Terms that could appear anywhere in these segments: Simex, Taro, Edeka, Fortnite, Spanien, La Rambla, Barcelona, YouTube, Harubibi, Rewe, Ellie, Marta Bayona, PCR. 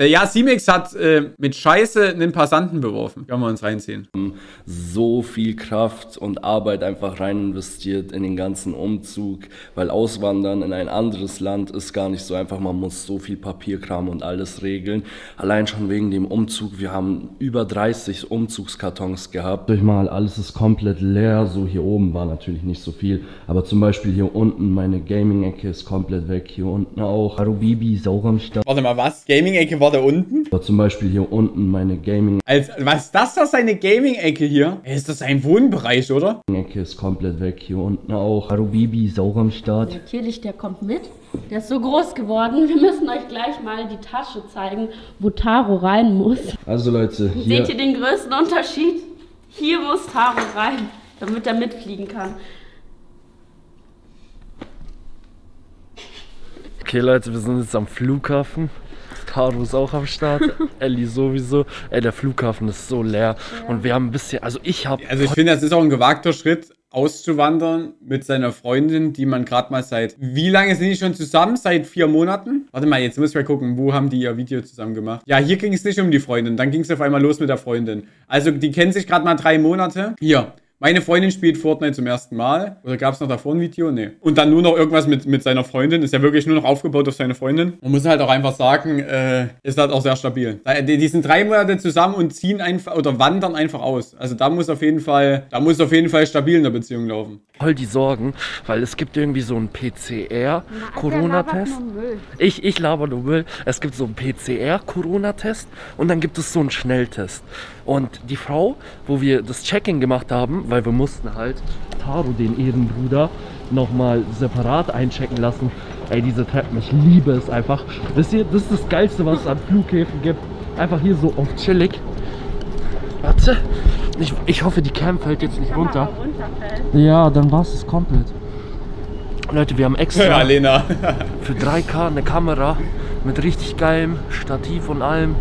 Ja, Simex hat mit Scheiße einen Passanten beworfen. Können wir uns reinziehen. So viel Kraft und Arbeit einfach rein investiert in den ganzen Umzug, weil Auswandern in ein anderes Land ist gar nicht so einfach. Man muss so viel Papierkram und alles regeln. Allein schon wegen dem Umzug. Wir haben über 30 Umzugskartons gehabt. Durch mal, alles ist komplett leer. So hier oben war natürlich nicht so viel. Aber zum Beispiel hier unten, meine Gaming-Ecke ist komplett weg. Hier unten auch. Harubibi, sauer am Start. Warte mal, was? Gaming-Ecke war da unten? Aber zum Beispiel hier unten meine Gaming... was ist das eine Gaming-Ecke hier? Ist das ein Wohnbereich, oder? Die Ecke ist komplett weg, hier unten auch. Harubibi, sauer am Start. Natürlich, der kommt mit. Der ist so groß geworden. Wir müssen euch gleich mal die Tasche zeigen, wo Taro rein muss. Also Leute, hier... Seht ihr den größten Unterschied? Hier muss Taro rein, damit er mitfliegen kann. Okay Leute, wir sind jetzt am Flughafen. Taro ist auch am Start, Ellie sowieso. Ey, der Flughafen ist so leer. Ja. Und wir haben ein bisschen, also ich finde, das ist auch ein gewagter Schritt, auszuwandern mit seiner Freundin, die man gerade mal seit... Wie lange sind die schon zusammen? Seit 4 Monaten? Warte mal, jetzt muss ich mal gucken, wo haben die ihr Video zusammen gemacht? Ja, hier ging es nicht um die Freundin, dann ging es auf einmal los mit der Freundin. Also, die kennen sich gerade mal 3 Monate. Hier. Meine Freundin spielt Fortnite zum ersten Mal. Oder gab es noch davor ein Video? Nee. Und dann nur noch irgendwas mit seiner Freundin. Ist ja wirklich nur noch aufgebaut auf seine Freundin. Man muss halt auch einfach sagen, ist halt auch sehr stabil. Die sind 3 Monate zusammen und ziehen einfach oder wandern einfach aus. Also da muss auf jeden Fall, stabil in der Beziehung laufen. Voll die Sorgen, weil es gibt irgendwie so einen PCR-Corona-Test. Ich laber nur Müll. Es gibt so einen PCR-Corona-Test und dann gibt es so einen Schnelltest. Und die Frau, wo wir das Check-in gemacht haben, weil wir mussten halt Taro, den Ehrenbruder, nochmal separat einchecken lassen. Ey, diese Treppen, ich liebe es einfach. Wisst ihr, das ist das Geilste, was es an Flughäfen gibt. Einfach hier so auf chillig. Warte, ich hoffe, die Cam fällt jetzt nicht runter. Ja, dann war es komplett. Leute, wir haben extra für 3K eine Kamera mit richtig geilem Stativ und allem.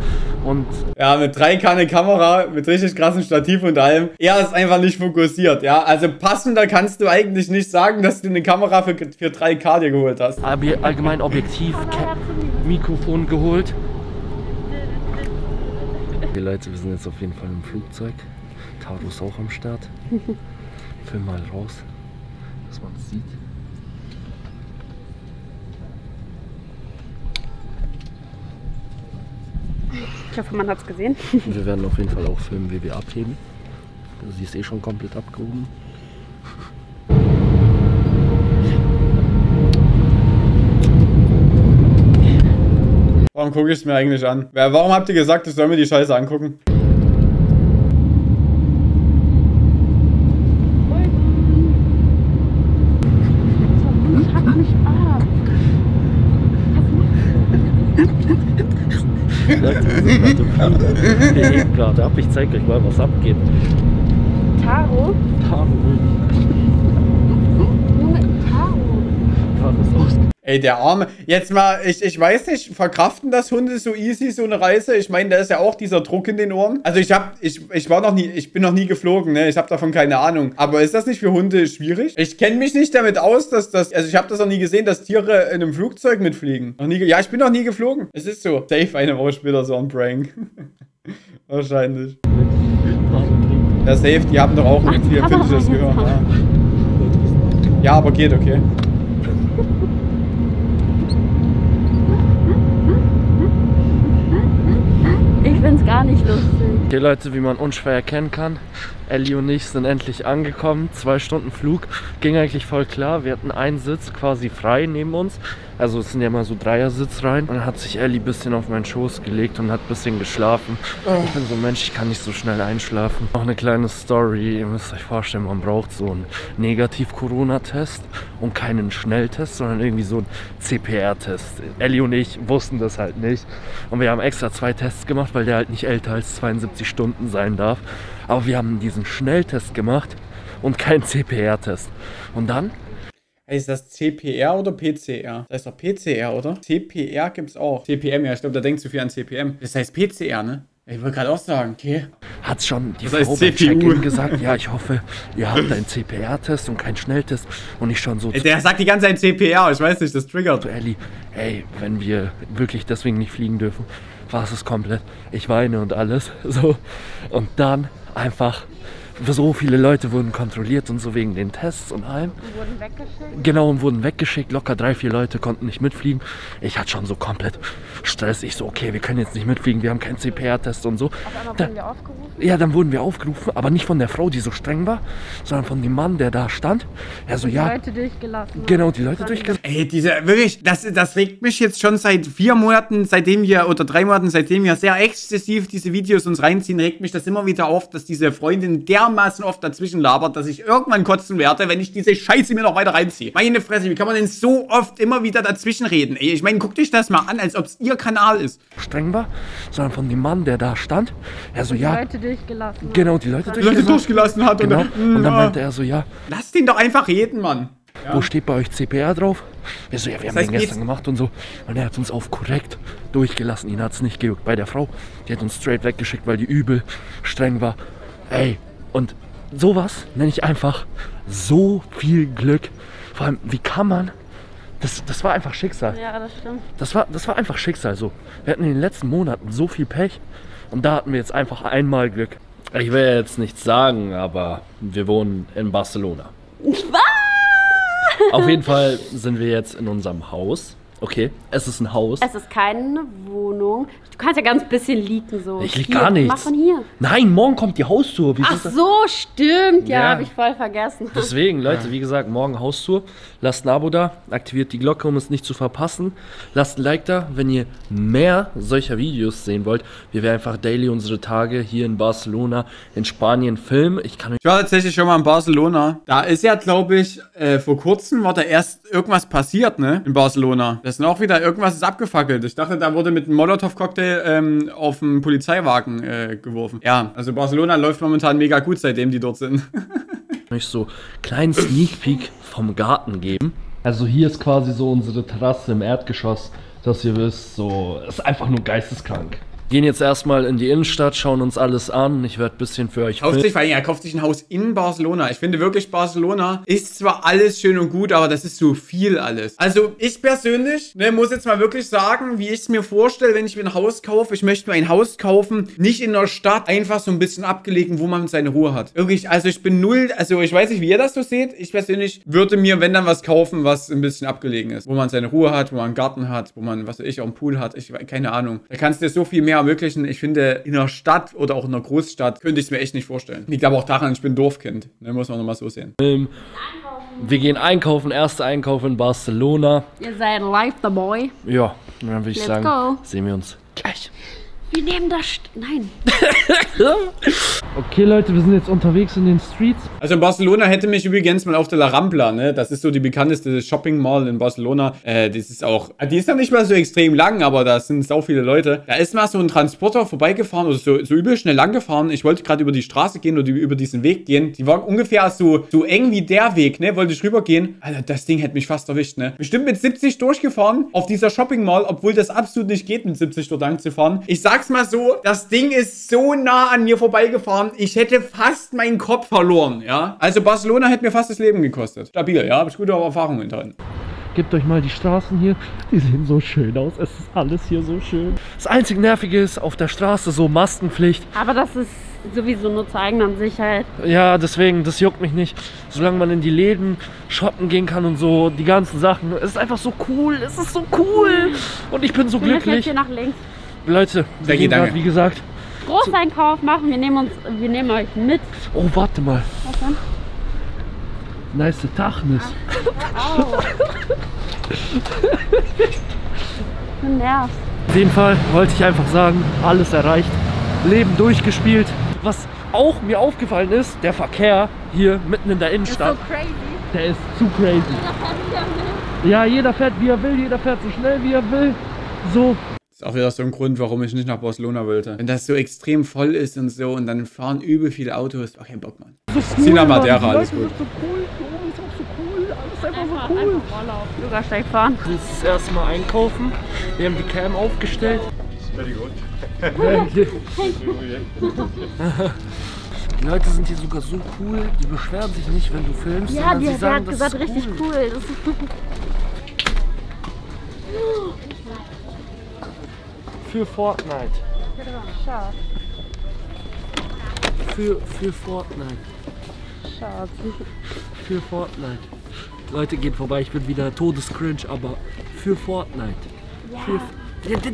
Und ja, mit 3K eine Kamera, mit richtig krassem Stativ und allem. Er ist einfach nicht fokussiert, ja. Also passender kannst du eigentlich nicht sagen, dass du eine Kamera für 3K dir geholt hast. Allgemein Objektiv, Mikrofon geholt. Okay Leute, wir sind jetzt auf jeden Fall im Flugzeug. Taro ist auch am Start. Film mal raus, dass man es sieht. Ich hoffe, man hat es gesehen. Wir werden auf jeden Fall auch filmen, wie wir abheben. Sie ist eh schon komplett abgehoben. Warum gucke ich es mir eigentlich an? Warum habt ihr gesagt, ich soll mir die Scheiße angucken? Der hebt gerade ab, ich zeig euch mal, was abgeht. Taro? Taro. Junge, Taro. Taro ist ausgegangen. Ey, der Arme. Jetzt mal, ich weiß nicht, verkraften das Hunde so easy, so eine Reise? Ich meine, da ist ja auch dieser Druck in den Ohren. Also ich bin noch nie geflogen, ne? Ich habe davon keine Ahnung. Aber ist das nicht für Hunde schwierig? Ich kenne mich nicht damit aus, dass das, also ich habe das noch nie gesehen, dass Tiere in einem Flugzeug mitfliegen. Noch nie, ja, ich bin noch nie geflogen. Es ist so. Safe eine Woche später so ein Prank. Wahrscheinlich. Ja, safe, die haben doch auch ein Tier, finde ich das gehört. Ja. Ja, aber geht, okay. Ich find's gar nicht lustig. Okay Leute, wie man unschwer erkennen kann, Ellie und ich sind endlich angekommen. 2 Stunden Flug, ging eigentlich voll klar. Wir hatten einen Sitz quasi frei neben uns. Also es sind ja mal so 3er-Sitz rein. Und dann hat sich Ellie ein bisschen auf meinen Schoß gelegt und hat ein bisschen geschlafen. Oh. Ich bin so ein Mensch, ich kann nicht so schnell einschlafen. Noch eine kleine Story. Ihr müsst euch vorstellen, man braucht so einen Negativ-Corona-Test und keinen Schnelltest, sondern irgendwie so einen CPR-Test. Ellie und ich wussten das halt nicht. Und wir haben extra 2 Tests gemacht, weil der halt nicht älter als 72 Stunden sein darf. Aber wir haben diesen Schnelltest gemacht und keinen CPR-Test. Und dann... Ist das CPR oder PCR? Das heißt doch PCR, oder? CPR gibt's auch. CPM, ja, ich glaube, da denkt zu viel an CPM. Das heißt PCR, ne? Ich wollte gerade auch sagen, okay. Hat schon die Frau beim Check-in gesagt, ja, ich hoffe, ihr habt einen CPR-Test und keinen Schnelltest. Und ich schon so... Der sagt die ganze Zeit CPR, ich weiß nicht, das triggert. Ellie, ey, wenn wir wirklich deswegen nicht fliegen dürfen, was ist komplett, ich weine und alles so. Und dann einfach so viele Leute wurden kontrolliert und so wegen den Tests und allem. Und wurden weggeschickt? Genau, und wurden weggeschickt. Locker 3, 4 Leute konnten nicht mitfliegen. Ich hatte schon so komplett Stress. Ich so, okay, wir können jetzt nicht mitfliegen, wir haben keinen CPR-Test und so. Auf einmal wurden wir aufgerufen? Ja, dann wurden wir aufgerufen, aber nicht von der Frau, die so streng war, sondern von dem Mann, der da stand. Er so, ja. Die Leute durchgelassen. Genau, die Leute durchgelassen. Ey, dieser, wirklich, das regt mich jetzt schon seit 4 Monaten, seitdem wir, oder 3 Monaten, seitdem wir sehr exzessiv diese Videos uns reinziehen, regt mich das immer wieder auf, dass diese Freundin dermaßen oft dazwischen labert, dass ich irgendwann kotzen werde, wenn ich diese Scheiße mir noch weiter reinziehe. Meine Fresse, wie kann man denn so oft immer wieder dazwischen reden? Ey, ich meine, guck dich das mal an, als ob es ihr Kanal ist. Streng war, sondern von dem Mann, der da stand. Er so, ja. Die Leute durchgelassen. Genau, die Leute durchgelassen hat. Genau. Und dann meinte er so, ja. Lass den doch einfach reden, Mann. Ja. Wo steht bei euch CPR drauf? Wir so, ja, wir haben den gestern gemacht und so. Und er hat uns auf korrekt durchgelassen. Ihn hat es nicht gejuckt. Bei der Frau, die hat uns straight weggeschickt, weil die übel streng war. Ey. Und sowas nenne ich einfach so viel Glück. Vor allem, wie kann man... Das war einfach Schicksal. Ja, das stimmt. Das war einfach Schicksal so. Wir hatten in den letzten Monaten so viel Pech. Und da hatten wir jetzt einfach einmal Glück. Ich will jetzt nichts sagen, aber wir wohnen in Barcelona. Auf jeden Fall sind wir jetzt in unserem Haus. Okay, es ist ein Haus. Es ist keine Wohnung. Du kannst ja ganz bisschen leaken so. Ich lieg gar nichts. Mach von hier. Nein, morgen kommt die Haustour. Wie ach so, stimmt. Ja, habe ich voll vergessen. Deswegen, Leute, wie gesagt, morgen Haustour. Lasst ein Abo da, aktiviert die Glocke, um es nicht zu verpassen. Lasst ein Like da, wenn ihr mehr solcher Videos sehen wollt. Wir werden einfach daily unsere Tage hier in Barcelona, in Spanien filmen. Ich war tatsächlich schon mal in Barcelona. Da ist ja, glaube ich, vor kurzem war da erst irgendwas passiert, ne? In Barcelona. Das sind auch wieder, irgendwas ist abgefackelt. Ich dachte, da wurde mit einem Molotow-Cocktail auf einen Polizeiwagen geworfen. Ja, also Barcelona läuft momentan mega gut, seitdem die dort sind. Ich möchte so einen kleinen Sneak Peek vom Garten geben. Also hier ist quasi so unsere Terrasse im Erdgeschoss, dass ihr wisst, so, ist einfach nur geisteskrank. Wir gehen jetzt erstmal in die Innenstadt, schauen uns alles an. Ich werde ein bisschen für euch filmen. Kauft sich ein Haus in Barcelona. Ich finde wirklich, Barcelona ist zwar alles schön und gut, aber das ist so viel alles. Also ich persönlich muss jetzt mal wirklich sagen, wie ich es mir vorstelle, wenn ich mir ein Haus kaufe. Ich möchte mir ein Haus kaufen, nicht in der Stadt, einfach so ein bisschen abgelegen, wo man seine Ruhe hat. Wirklich, also ich bin null, also ich weiß nicht, wie ihr das so seht. Ich persönlich würde mir, wenn dann, was kaufen, was ein bisschen abgelegen ist. Wo man seine Ruhe hat, wo man einen Garten hat, wo man, was weiß ich, auch einen Pool hat. Ich, keine Ahnung. Da kannst du dir so viel mehr ermöglichen. Ich finde, in einer Stadt oder auch in einer Großstadt könnte ich es mir echt nicht vorstellen. Liegt aber auch daran, ich bin ein Dorfkind. Ne, muss man nochmal so sehen. Wir gehen einkaufen. Erster Einkauf in Barcelona. Ihr seid live the boy. Ja, dann würde ich sagen, sehen wir uns gleich. Wir nehmen das... Nein. Okay, Leute, wir sind jetzt unterwegs in den Streets. Also in Barcelona hätte mich übrigens mal auf der La Rambla, ne? Das ist so die bekannteste Shopping Mall in Barcelona. Das ist auch... Die ist ja nicht mal so extrem lang, aber da sind sau viele Leute. Da ist mal so ein Transporter vorbeigefahren oder so übel schnell lang gefahren. Ich wollte gerade über die Straße gehen oder über diesen Weg gehen. Die war ungefähr so eng wie der Weg, ne? Wollte ich rübergehen. Alter, das Ding hätte mich fast erwischt, ne? Bestimmt mit 70 durchgefahren auf dieser Shopping Mall, obwohl das absolut nicht geht, mit 70 dort lang zu fahren. Ich sag's mal so, das Ding ist so nah an mir vorbeigefahren, ich hätte fast meinen Kopf verloren, ja. Also Barcelona hätte mir fast das Leben gekostet. Stabil, ja, habe ich gute Erfahrungen enthalten. Gebt euch mal die Straßen hier, die sehen so schön aus, es ist alles hier so schön. Das einzig Nervige ist auf der Straße so Maskenpflicht. Aber das ist sowieso nur zur eigenen Sicherheit. Ja, deswegen, das juckt mich nicht. Solange man in die Läden shoppen gehen kann und so, die ganzen Sachen, es ist einfach so cool, es ist so cool. Und ich bin so glücklich. Wir müssen jetzt hier nach links. Leute, wir gehen grad, wie gesagt, Großeinkauf machen, wir nehmen euch mit. Oh, warte mal. Was denn? Nice Tachnis. Au. Du nervst. Auf jeden Fall wollte ich einfach sagen, alles erreicht. Leben durchgespielt. Was auch mir aufgefallen ist, der Verkehr hier mitten in der Innenstadt. Ist so crazy. Der ist zu crazy. Jeder fährt, wie er will. Ja, jeder fährt, wie er will. Jeder fährt so schnell, wie er will. So. Das ist auch wieder so ein Grund, warum ich nicht nach Barcelona wollte. Wenn das so extrem voll ist und so und dann fahren übel viele Autos. Ach, kein Bock, Mann. Sina Madeira, alles gut. So cool, ist auch so cool, alles einfach so cool. Einfach Bürgersteig fahren. Jetzt ist erstmal einkaufen. Wir haben die Cam aufgestellt. Das ist very good. Die Leute sind hier sogar so cool, die beschweren sich nicht, wenn du filmst. Ja, die haben gesagt, richtig cool. Das ist Für Fortnite. Schatz. Für Fortnite. Schatz. Für Fortnite. Leute, geht vorbei, ich bin wieder todescringe, aber für Fortnite. Ja.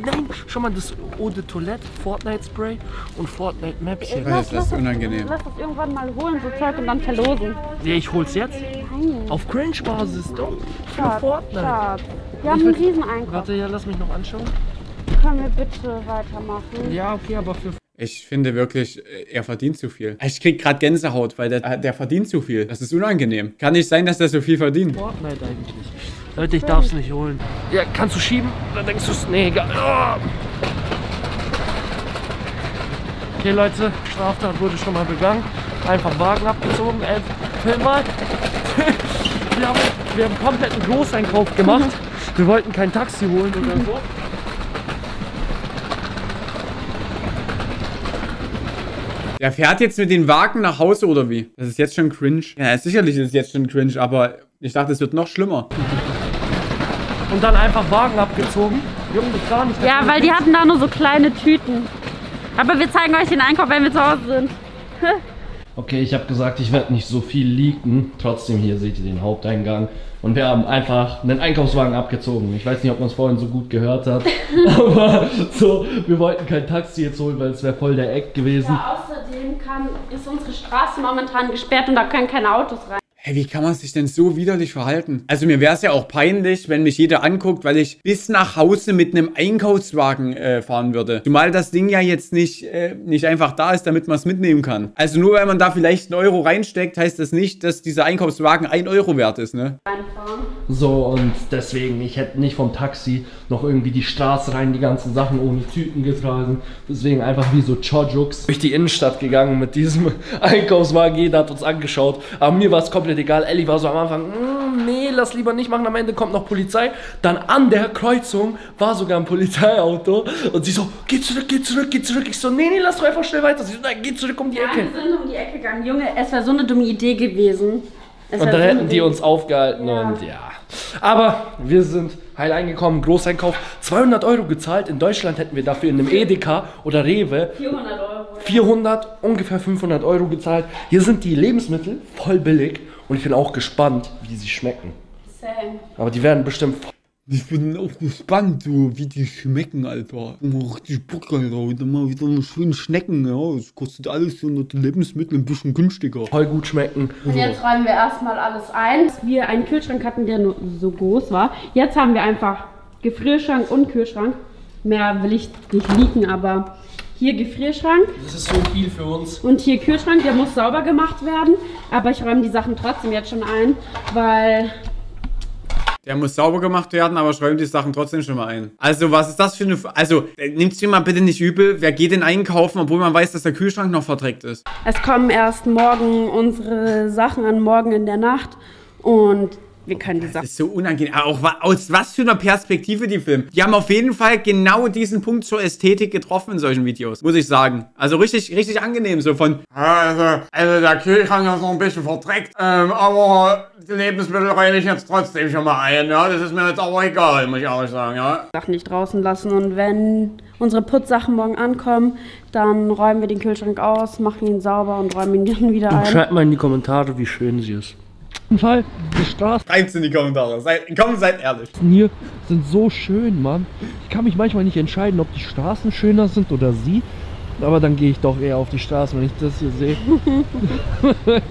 Nein, schau mal, das Eau de Toilette, Fortnite Spray und Fortnite Maps hier. Das ist unangenehm. Lass das irgendwann mal holen, so Zeug, und dann verlosen. Ja, ich hol's jetzt. Nein. Auf Cringe-Basis doch. Für Schatz, Fortnite. Schatz. Wir haben einen Rieseneinkauf. Warte, ja, lass mich noch anschauen. Können wir bitte weitermachen? Ja, okay, aber für... Ich finde wirklich, er verdient zu viel. Ich krieg gerade Gänsehaut, weil der verdient zu viel. Das ist unangenehm. Kann nicht sein, dass der so viel verdient. Fortnite eigentlich nicht. Leute, ich darf es nicht holen. Ja, kannst du schieben? Dann denkst du es... Nee, egal. Oh. Okay, Leute, Straftat wurde schon mal begangen. Einfach Wagen abgezogen. Film mal. Wir haben komplett einen Großeinkauf gemacht. Wir wollten kein Taxi holen oder so. Der fährt jetzt mit den Wagen nach Hause oder wie? Das ist jetzt schon cringe. Ja, sicherlich ist es jetzt schon cringe, aber ich dachte, es wird noch schlimmer. Und dann einfach Wagen abgezogen. Junge, gar nicht. Ja, weil die hatten da nur so kleine Tüten. Aber wir zeigen euch den Einkauf, wenn wir zu Hause sind. Okay, ich habe gesagt, ich werde nicht so viel leaken. Trotzdem, hier seht ihr den Haupteingang. Und wir haben einfach einen Einkaufswagen abgezogen. Ich weiß nicht, ob man es vorhin so gut gehört hat. Aber so, wir wollten kein Taxi jetzt holen, weil es wäre voll der Eck gewesen. Ja, außerdem ist unsere Straße momentan gesperrt und da können keine Autos rein. Hey, wie kann man sich denn so widerlich verhalten? Also mir wäre es ja auch peinlich, wenn mich jeder anguckt, weil ich bis nach Hause mit einem Einkaufswagen fahren würde. Zumal das Ding ja jetzt nicht einfach da ist, damit man es mitnehmen kann. Also nur weil man da vielleicht 1 Euro reinsteckt, heißt das nicht, dass dieser Einkaufswagen 1 Euro wert ist, ne? So, und deswegen, ich hätte nicht vom Taxi noch irgendwie die Straße rein, die ganzen Sachen ohne Tüten getragen. Deswegen einfach wie so Chojuks durch die Innenstadt gegangen mit diesem Einkaufswagen. Jeder hat uns angeschaut, aber mir war es komplett egal. Ellie war so am Anfang, nee, lass lieber nicht machen, am Ende kommt noch Polizei. Dann an der Kreuzung war sogar ein Polizeiauto und sie so, geh zurück, geh zurück, geh zurück. Ich so, nee, nee, lass doch einfach schnell weiter. Sie so, nein, geh zurück um die Ecke. Ja, wir sind um die Ecke gegangen. Junge, es war so eine dumme Idee gewesen. Und dann hätten die uns aufgehalten, ja. Und ja. Aber wir sind heil eingekommen, Großeinkauf, 200 Euro gezahlt. In Deutschland hätten wir dafür in einem Edeka oder Rewe 400 Euro. 400, ungefähr 500 Euro gezahlt. Hier sind die Lebensmittel voll billig. Und ich bin auch gespannt, wie sie schmecken. Same. Aber die werden bestimmt... Ich bin auch gespannt, so, wie die schmecken, Alter. Ich hab richtig Bock, Alter. Heute mal wieder so schöne Schnecken, ja. Es kostet alles so die Lebensmittel ein bisschen günstiger. Voll gut schmecken. Und jetzt räumen wir erstmal alles ein. Wir einen Kühlschrank hatten, der nur so groß war. Jetzt haben wir einfach Gefrierschrank und Kühlschrank. Mehr will ich nicht leaken, aber... Hier Gefrierschrank. Das ist so viel für uns. Und hier Kühlschrank, der muss sauber gemacht werden. Aber ich räume die Sachen trotzdem jetzt schon ein, weil... Der muss sauber gemacht werden, aber ich räume die Sachen trotzdem schon mal ein. Also was ist das für eine... Also nimmt's mir mal bitte nicht übel. Wer geht denn einkaufen, obwohl man weiß, dass der Kühlschrank noch verdreckt ist? Es kommen erst morgen unsere Sachen an, morgen in der Nacht. Und... Wir können die Sachen. Das ist so unangenehm. Aber auch aus was für einer Perspektive die filmen. Die haben auf jeden Fall genau diesen Punkt zur Ästhetik getroffen in solchen Videos. Muss ich sagen. Also richtig, richtig angenehm. So von, also der Kühlschrank ist noch ein bisschen verdreckt. Aber die Lebensmittel reine ich jetzt trotzdem schon mal ein. Ja, das ist mir jetzt auch egal, muss ich auch sagen. Ja. Sachen nicht draußen lassen. Und wenn unsere Putzsachen morgen ankommen, dann räumen wir den Kühlschrank aus, machen ihn sauber und räumen ihn dann wieder ein. Schreibt mal in die Kommentare, wie schön sie ist. Fall die Straße. Schreibt's in die Kommentare. Seid ehrlich. Hier sind so schön, Mann. Ich kann mich manchmal nicht entscheiden, ob die Straßen schöner sind oder sie. Aber dann gehe ich doch eher auf die Straßen, wenn ich das hier sehe.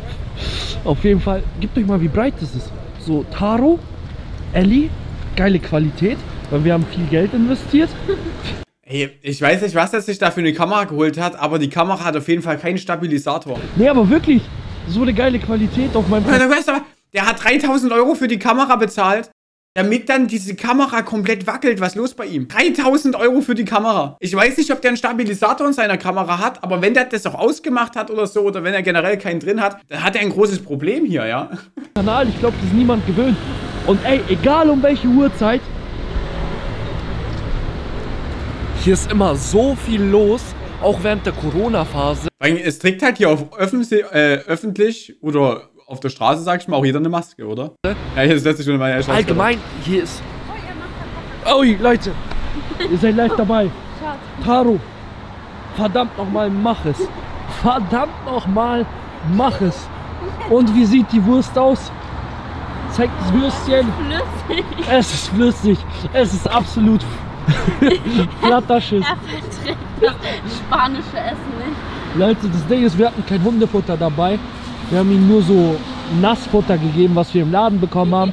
Auf jeden Fall, gebt euch mal, wie breit das ist. So, Taro, Ellie, geile Qualität, weil wir haben viel Geld investiert. Ey, ich weiß nicht, was er sich da für eine Kamera geholt hat, aber die Kamera hat auf jeden Fall keinen Stabilisator. Nee, aber wirklich. So eine geile Qualität auf meinem... Der hat 3000 Euro für die Kamera bezahlt, damit dann diese Kamera komplett wackelt. Was ist los bei ihm? 3000 Euro für die Kamera. Ich weiß nicht, ob der einen Stabilisator in seiner Kamera hat, aber wenn der das auch ausgemacht hat oder so, oder wenn er generell keinen drin hat, dann hat er ein großes Problem hier, ja. Kanal, ich glaube, das ist niemand gewöhnt. Und ey, egal um welche Uhrzeit... Hier ist immer so viel los, auch während der Corona-Phase. Es trägt halt hier auf öffentlich oder auf der Straße, sag ich mal, auch jeder eine Maske, oder? Ja, hier ist letztlich schon meine Allgemein, hier ist... Oh, ihr macht das. Oh, Leute, ihr seid live dabei. Schatz. Taro, verdammt nochmal, mach es. Verdammt nochmal, mach es. Und wie sieht die Wurst aus? Zeig das Würstchen. Es ist flüssig. Es ist absolut Flatterschiss. Er verträgt das spanische Essen nicht. Leute, das Ding ist, wir hatten kein Hundefutter dabei. Wir haben ihm nur so Nassfutter gegeben, was wir im Laden bekommen haben.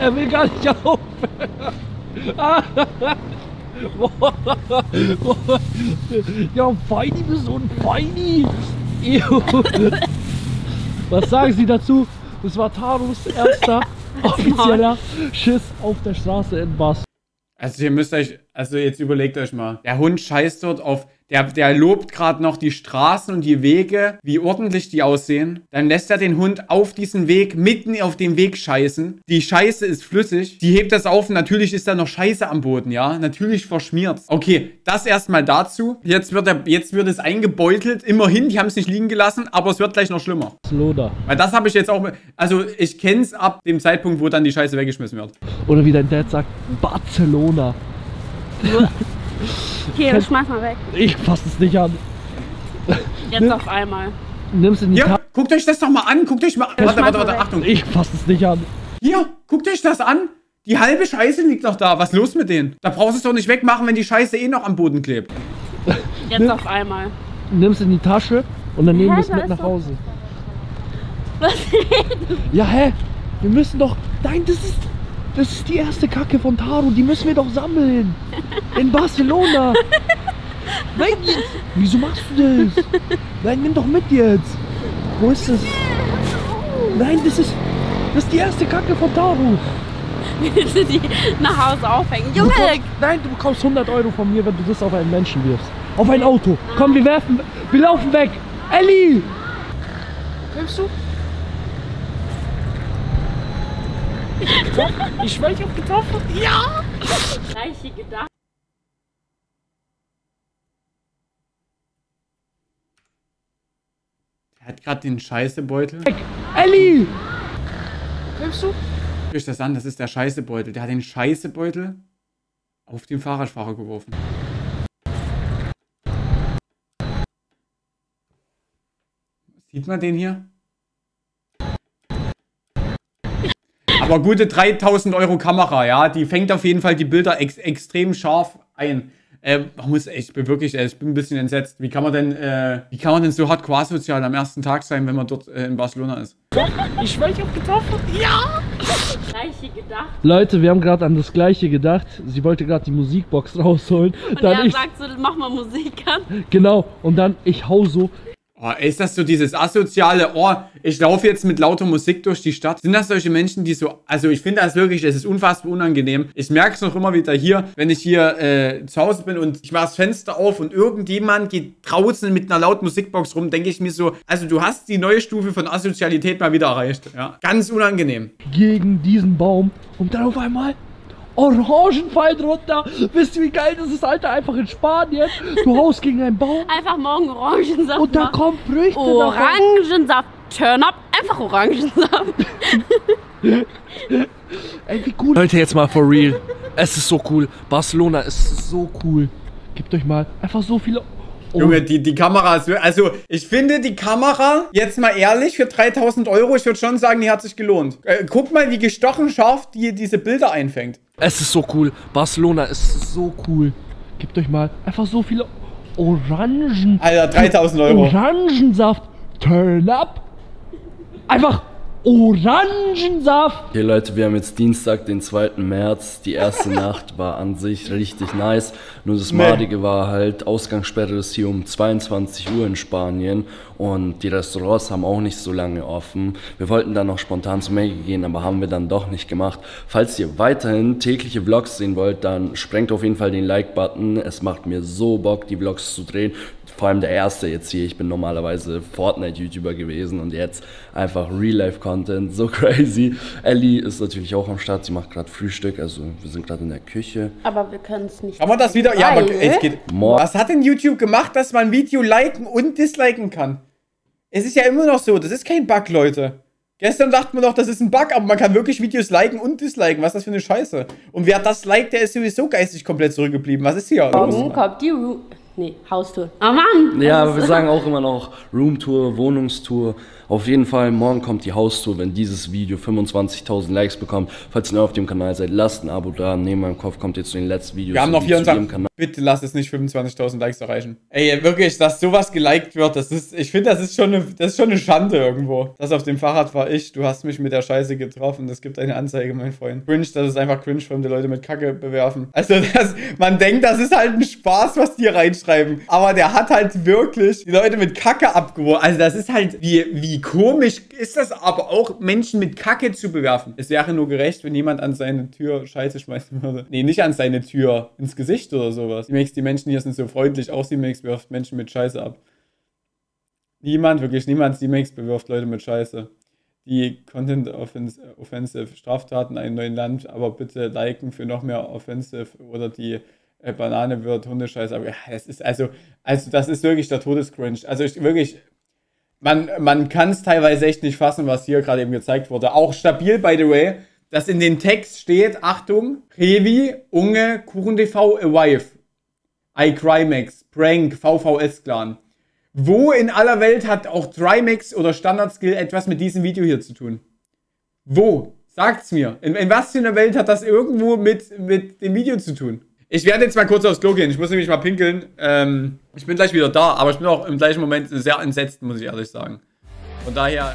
Er will gar nicht auf. Ja, Feini, bist so ein Feini. Was sagen Sie dazu? Das war Taros erster offizieller Schiss auf der Straße in Barcelona. Also ihr müsst euch, also jetzt überlegt euch mal, der Hund scheißt dort auf, der lobt gerade noch die Straßen und die Wege, wie ordentlich die aussehen. Dann lässt er den Hund auf diesen Weg, mitten auf dem Weg scheißen. Die Scheiße ist flüssig, die hebt das auf und natürlich ist da noch Scheiße am Boden, ja. Natürlich verschmiert's. Okay, das erstmal dazu. Jetzt wird es eingebeutelt. Immerhin, die haben es nicht liegen gelassen, aber es wird gleich noch schlimmer. Sloder. Weil das habe ich jetzt auch, also ich kenne es ab dem Zeitpunkt, wo dann die Scheiße weggeschmissen wird. Oder wie dein Dad sagt, Barcelona. Okay, das schmeiß mal weg. Ich fass es nicht an. Jetzt auf einmal. Nimm's in die Tasche. Guckt euch das doch mal an. Guckt euch mal an. Warte, Achtung. Ich fass es nicht an. Hier, guckt euch das an. Die halbe Scheiße liegt noch da. Was ist los mit denen? Da brauchst du es doch nicht wegmachen, wenn die Scheiße eh noch am Boden klebt. Jetzt auf einmal. Nimm's in die Tasche und dann nehmen wir es mit nach Hause. Was redest du? Ja, hä? Wir müssen doch... Nein, das ist die erste Kacke von Taro, die müssen wir doch sammeln. In Barcelona. Nein, jetzt. Wieso machst du das? Nein, nimm doch mit jetzt. Wo ist das? Nein, das ist die erste Kacke von Taro. Willst du die nach Hause aufhängen? Junge! Nein, du bekommst 100 Euro von mir, wenn du das auf einen Menschen wirfst. Auf ein Auto. Komm, wir laufen weg. Ellie! Willst du? Ich schwöre, ich hab getroffen. Ja! Gleiche Gedanken. Er hat gerade den Scheißebeutel. Ellie! Nimmst du? Guck euch das an, das ist der Scheißebeutel. Der hat den Scheißebeutel auf den Fahrradfahrer geworfen. Sieht man den hier? Aber gute 3000 Euro Kamera, ja, die fängt auf jeden Fall die Bilder extrem scharf ein. Ich bin ein bisschen entsetzt. Wie kann man denn so hardcore sozial am ersten Tag sein, wenn man dort in Barcelona ist? Ich schwöre, ich hab getroffen. Ja! Gleiche gedacht. Leute, wir haben gerade an das Gleiche gedacht. Sie wollte gerade die Musikbox rausholen. Und dann er sagt so, mach mal Musik an. Genau, und dann ich hau so. Oh, ist das so dieses asoziale, oh, ich laufe jetzt mit lauter Musik durch die Stadt? Sind das solche Menschen, die so, also ich finde das wirklich, es ist unfassbar unangenehm. Ich merke es noch immer wieder hier, wenn ich hier zu Hause bin und ich mache das Fenster auf und irgendjemand geht draußen mit einer lauten Musikbox rum, denke ich mir so, also du hast die neue Stufe von Asozialität mal wieder erreicht, ja. Ganz unangenehm. Gegen diesen Baum und dann auf einmal... Orangen fallen runter. Wisst ihr, wie geil das ist, Alter? Einfach in Spanien. Du haust gegen einen Baum. Einfach morgen Orangensaft. Und da kommen Früchte. Orangensaft. Turn up. Einfach Orangensaft. Ey, wie cool. Leute, jetzt mal for real. Es ist so cool. Barcelona ist so cool. Gebt euch mal einfach so viele... Oh. Junge, die Kamera ist... Also, ich finde die Kamera, jetzt mal ehrlich, für 3000 Euro, ich würde schon sagen, die hat sich gelohnt. Guck mal, wie gestochen scharf die diese Bilder einfängt. Es ist so cool. Barcelona ist so cool. Gebt euch mal einfach so viele Orangen... Alter, 3000 Euro. Orangensaft. Turn up. Einfach... Orangensaft! Okay Leute, wir haben jetzt Dienstag, den 2. März. Die erste Nacht war an sich richtig nice. Nur das Madige war halt, Ausgangssperre ist hier um 22 Uhr in Spanien. Und die Restaurants haben auch nicht so lange offen. Wir wollten dann noch spontan zu Maggie gehen, aber haben wir dann doch nicht gemacht. Falls ihr weiterhin tägliche Vlogs sehen wollt, dann sprengt auf jeden Fall den Like-Button. Es macht mir so Bock, die Vlogs zu drehen. Vor allem der erste jetzt hier. Ich bin normalerweise Fortnite-YouTuber gewesen und jetzt einfach Real-Life-Content. So crazy. Ellie ist natürlich auch am Start. Sie macht gerade Frühstück. Also wir sind gerade in der Küche. Aber wir können es nicht. Aber das wieder... Ja, aber es geht... Was hat denn YouTube gemacht, dass man ein Video liken und disliken kann? Es ist ja immer noch so. Das ist kein Bug, Leute. Gestern dachten wir noch, das ist ein Bug, aber man kann wirklich Videos liken und disliken. Was ist das für eine Scheiße? Und wer das liked, der ist sowieso geistig komplett zurückgeblieben. Was ist hier? Warum kommt die Haustour. Oh Mann! Ja, aber wir sagen auch immer noch Roomtour, Wohnungstour. Auf jeden Fall, morgen kommt die Haustour, wenn dieses Video 25.000 Likes bekommt. Falls ihr neu auf dem Kanal seid, lasst ein Abo da. Neben meinem Kopf kommt jetzt zu den letzten Videos. Wir haben noch 24. Bitte lasst es nicht 25.000 Likes erreichen. Ey, wirklich, dass sowas geliked wird, das ist, ich finde, das ist schon eine Schande irgendwo. Das auf dem Fahrrad war ich, du hast mich mit der Scheiße getroffen. Das gibt eine Anzeige, mein Freund. Cringe, das ist einfach cringe, wenn die Leute mit Kacke bewerfen. Also, man denkt, das ist halt ein Spaß, was die reinschreiben. Aber der hat halt wirklich die Leute mit Kacke abgeworfen. Also, das ist halt wie komisch ist das aber auch, Menschen mit Kacke zu bewerfen. Es wäre nur gerecht, wenn jemand an seine Tür Scheiße schmeißen würde. Nee, nicht an seine Tür, ins Gesicht oder sowas. Die Menschen hier sind so freundlich, auch C-Max wirft Menschen mit Scheiße ab. Niemand, wirklich niemand C-Max bewirft Leute mit Scheiße. Die Content-Offensive Straftaten einem neuen Land, aber bitte liken für noch mehr Offensive oder die Banane wird Hundescheiße. Aber ja, das ist also das ist wirklich der Todescringe. Also ich wirklich... Man kann es teilweise echt nicht fassen, was hier gerade eben gezeigt wurde. Auch stabil, by the way, dass in den Text steht, Achtung, Rewe, Unge, KuchenTV, Wife, iCrimex, Prank, VVS-Clan. Wo in aller Welt hat auch Trimax oder Standard-Skill etwas mit diesem Video hier zu tun? Wo? Sagt's mir. In was für einer Welt hat das irgendwo mit dem Video zu tun? Ich werde jetzt mal kurz aufs Klo gehen. Ich muss nämlich mal pinkeln. Ich bin gleich wieder da, aber ich bin auch im gleichen Moment sehr entsetzt, muss ich ehrlich sagen. Von daher...